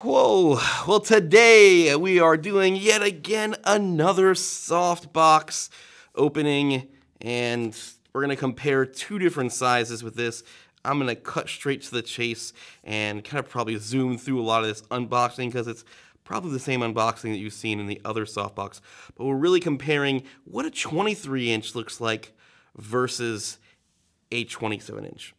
Whoa, well today we are doing yet again another softbox opening, and we're gonna compare two different sizes with this. I'm gonna cut straight to the chase and kind of probably zoom through a lot of this unboxing because it's probably the same unboxing that you've seen in the other softbox, but we're really comparing what a 23 inch looks like versus a 27 inch.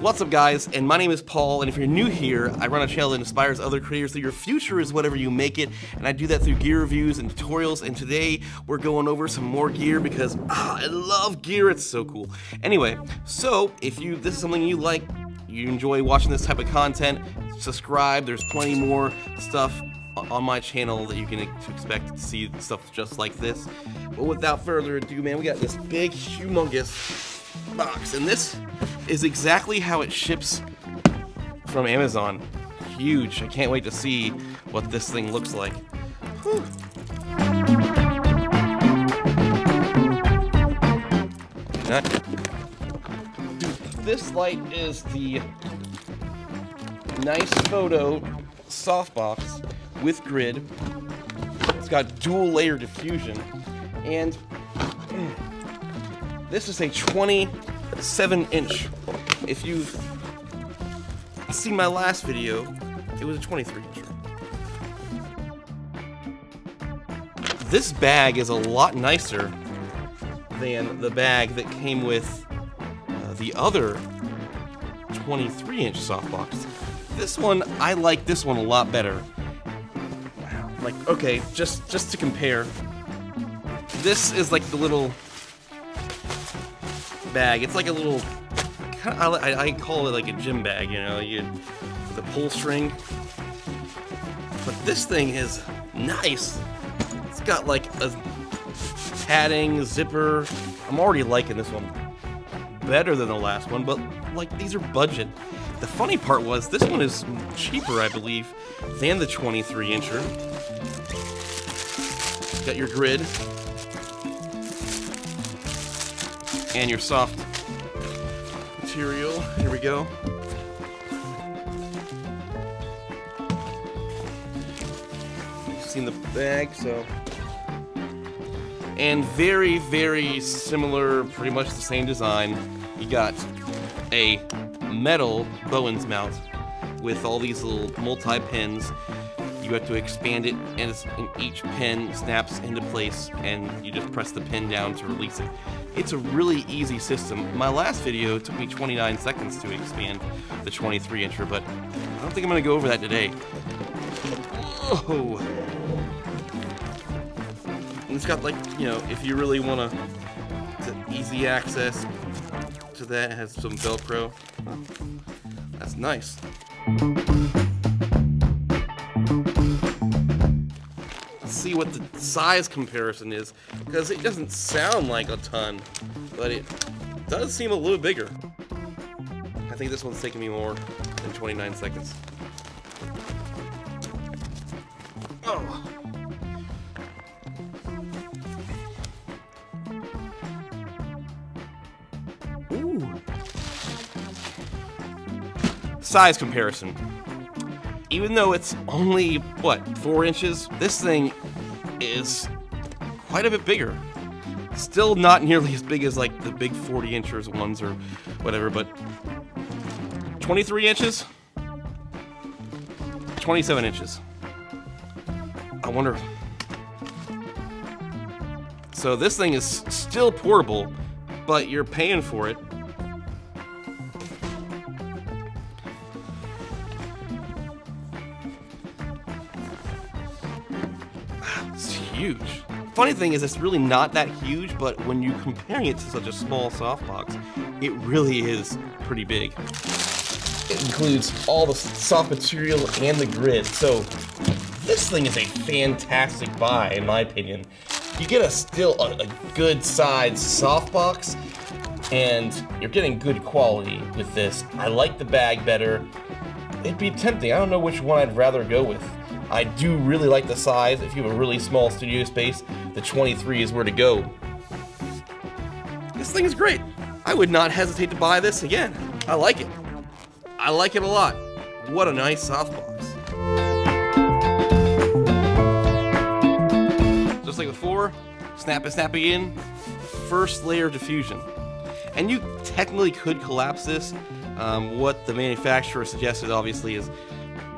What's up guys, and my name is Paul, and if you're new here, I run a channel that inspires other creators that your future is whatever you make it, and I do that through gear reviews and tutorials, and today we're going over some more gear because I love gear, it's so cool. Anyway, so if this is something you like, you enjoy watching this type of content, subscribe, there's plenty more stuff on my channel that you can expect to see stuff just like this. But without further ado, man, we got this big, humongous box, and this is exactly how it ships from Amazon. Huge. I can't wait to see what this thing looks like. Whew. This light is the NiceFoto softbox with grid. It's got dual layer diffusion, and this is a 27 inch. If you've seen my last video, it was a 23 inch. This bag is a lot nicer than the bag that came with the other 23 inch softbox. This one, I like this one a lot better. Wow. Like, okay, just to compare, this is like the little bag. It's like a little, kind of, I call it like a gym bag, you know, with a pull string. But this thing is nice. It's got like a padding, zipper. I'm already liking this one better than the last one, but like these are budget. The funny part was this one is cheaper, I believe, than the 23 incher. Got your grid and your soft material. Here we go. You've seen the bag, so. And very, very similar, pretty much the same design. You got a metal Bowens mount with all these little multi-pins. You have to expand it, and each pin snaps into place, and you just press the pin down to release it. It's a really easy system. My last video took me 29 seconds to expand the 23 incher, but I don't think I'm gonna go over that today. Oh! And it's got like, you know, if you really wanna, easy access to that. It has some Velcro. That's nice. See what the size comparison is, because it doesn't sound like a ton, but it does seem a little bigger. I think this one's taking me more than 29 seconds. Oh. Ooh. Size comparison. Even though it's only, what, 4 inches? This thing is quite a bit bigger. Still not nearly as big as like the big 40 inchers ones or whatever, but 23 inches, 27 inches. I wonder. So this thing is still portable, but you're paying for it. Huge. Funny thing is, it's really not that huge, but when you're comparing it to such a small softbox, it really is pretty big. It includes all the soft material and the grid, so this thing is a fantastic buy, in my opinion. You get still a good-sized softbox, and you're getting good quality with this. I like the bag better. It'd be tempting. I don't know which one I'd rather go with. I do really like the size. If you have a really small studio space, the 23 is where to go. This thing is great. I would not hesitate to buy this again. I like it. I like it a lot. What a nice softbox. Just like before, snap it, snap again. First layer of diffusion. And you technically could collapse this. What the manufacturer suggested, obviously, is,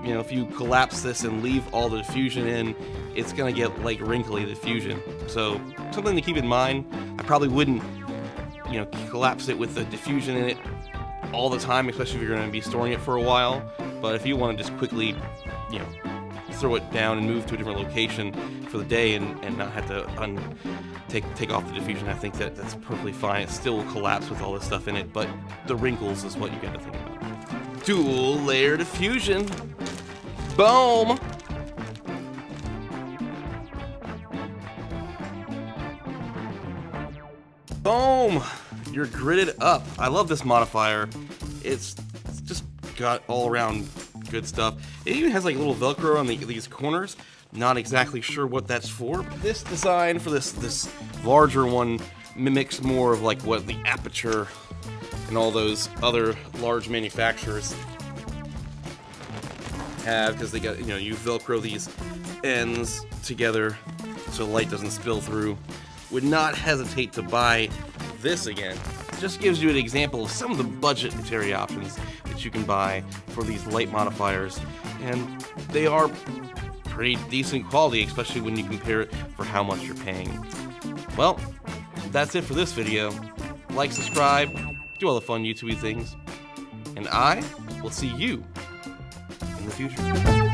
you know, if you collapse this and leave all the diffusion in, it's gonna get like wrinkly diffusion. So something to keep in mind. I probably wouldn't, you know, collapse it with the diffusion in it all the time, especially if you're gonna be storing it for a while. But if you want to just quickly, you know, throw it down and move to a different location for the day and not have to take off the diffusion, I think that's perfectly fine. It still will collapse with all this stuff in it, but the wrinkles is what you gotta think about. Dual layer diffusion. Boom! Boom! You're gridded up. I love this modifier. It's just got all around good stuff. It even has like little Velcro on these corners. Not exactly sure what that's for. This design for this larger one mimics more of like what the Aputure and all those other large manufacturers have, because they got, you know, you Velcro these ends together so light doesn't spill through. Would not hesitate to buy this again. Just gives you an example of some of the budgetary options that you can buy for these light modifiers, and they are pretty decent quality, especially when you compare it for how much you're paying. Well, that's it for this video. Like, subscribe, do all the fun YouTube-y things, and I will see you in the future.